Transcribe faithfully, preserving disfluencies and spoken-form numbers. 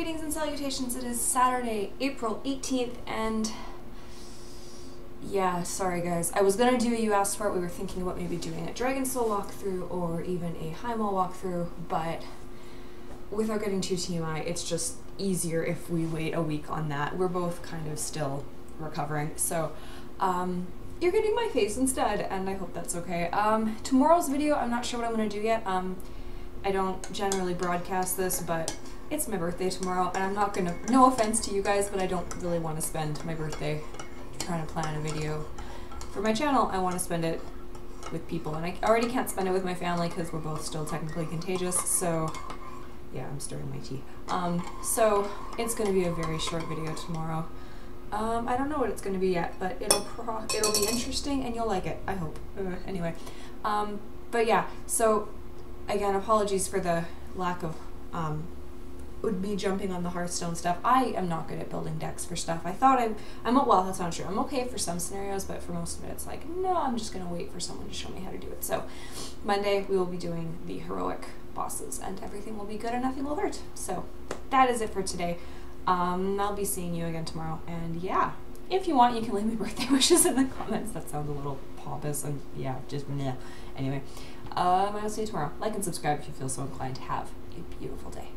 Greetings and salutations, it is Saturday, April eighteenth, and yeah, sorry guys, I was gonna do a U A S part. We were thinking about maybe doing a Dragon Soul walkthrough or even a High Mall walkthrough, but without getting too T M I, it's just easier if we wait a week on that. We're both kind of still recovering, so um, you're getting my face instead, and I hope that's okay. Um, tomorrow's video, I'm not sure what I'm gonna do yet. Um, I don't generally broadcast this, but it's my birthday tomorrow, and I'm not gonna, no offense to you guys, but I don't really want to spend my birthday trying to plan a video for my channel. I want to spend it with people, and I already can't spend it with my family because we're both still technically contagious, so yeah, I'm stirring my tea. Um, so it's gonna be a very short video tomorrow. Um, I don't know what it's gonna be yet, but it'll pro it'll be interesting, and you'll like it, I hope. Uh, anyway, um, but yeah, so again, apologies for the lack of, um, would be jumping on the Hearthstone stuff. I am not good at building decks for stuff. I thought I'm, I'm, well, that's not true. I'm okay for some scenarios, but for most of it, it's like, no, I'm just gonna wait for someone to show me how to do it. So Monday, we will be doing the heroic bosses, and everything will be good and nothing will hurt. So that is it for today. Um, I'll be seeing you again tomorrow. And yeah, if you want, you can leave me birthday wishes in the comments. That sounds a little pompous and yeah, just meh. Anyway, um, I'll see you tomorrow. Like and subscribe if you feel so inclined. Have a beautiful day.